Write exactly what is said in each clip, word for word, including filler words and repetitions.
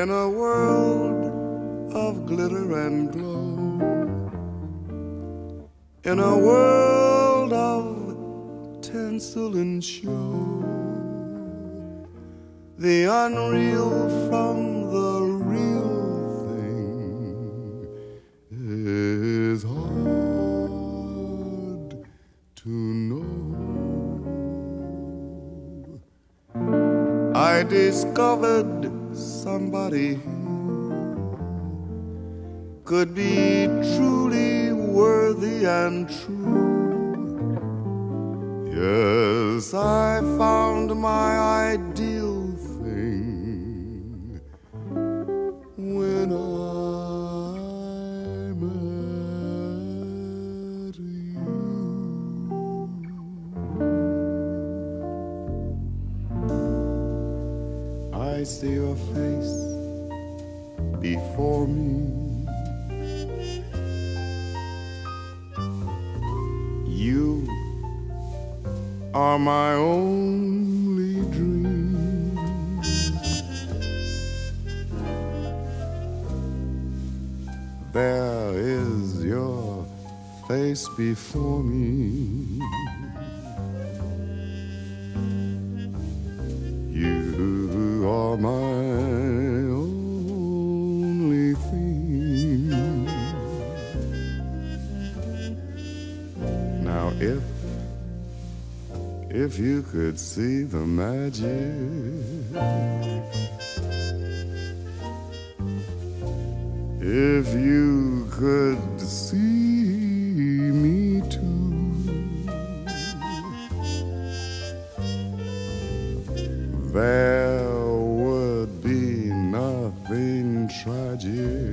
in a world of glitter and glow, in a world of tinsel and show, the unreal from the real thing is hard to know. I discovered somebody who could be truly worthy and true. Yes, I found my ideal thing when I met you. I see your face before me, you are my only dream. There is your face before me, you are my If, if you could see the magic, if you could see me too, there would be nothing tragic.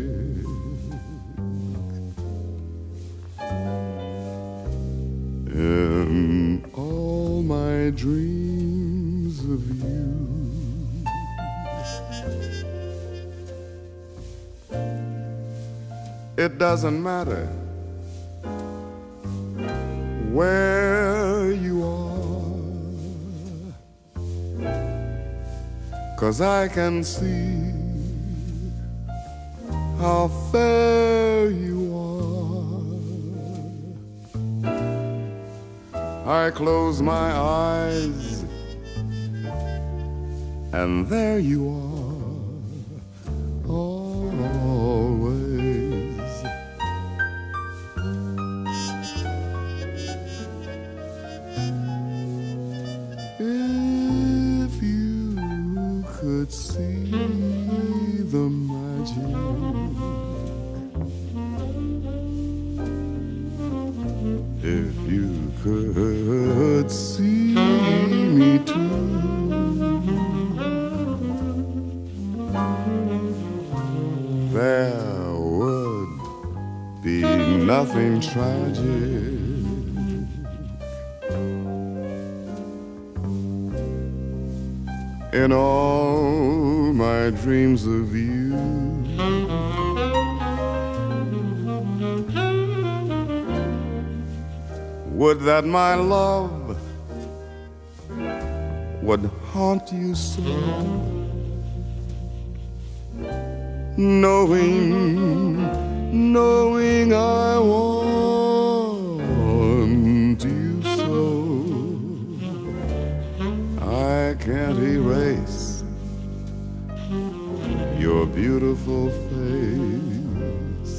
In all my dreams of you, it doesn't matter where you are, 'cause I can see how fair you are. I close my eyes, and there you are, always. If you could see the magic, if you could see me too, there would be nothing tragic. In all my dreams of you, would that my love would haunt you so, knowing, knowing I want you so. I can't erase your beautiful face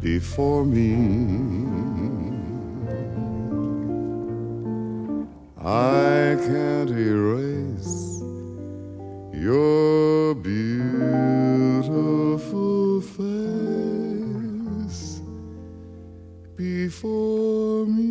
before me. I can't erase your beautiful face before me.